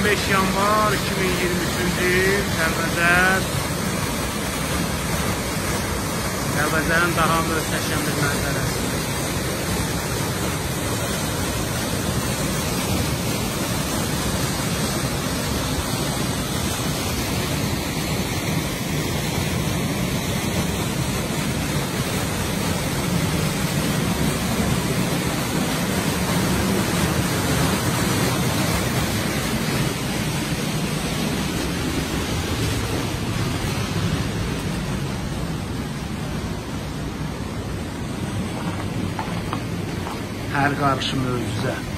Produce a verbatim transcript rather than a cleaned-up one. on beş yanvar iki min iyirmi üçüncü il Təbriz'den Təbriz'den daha mühteşem bir mənzərəsi. Her karşı mövzuza.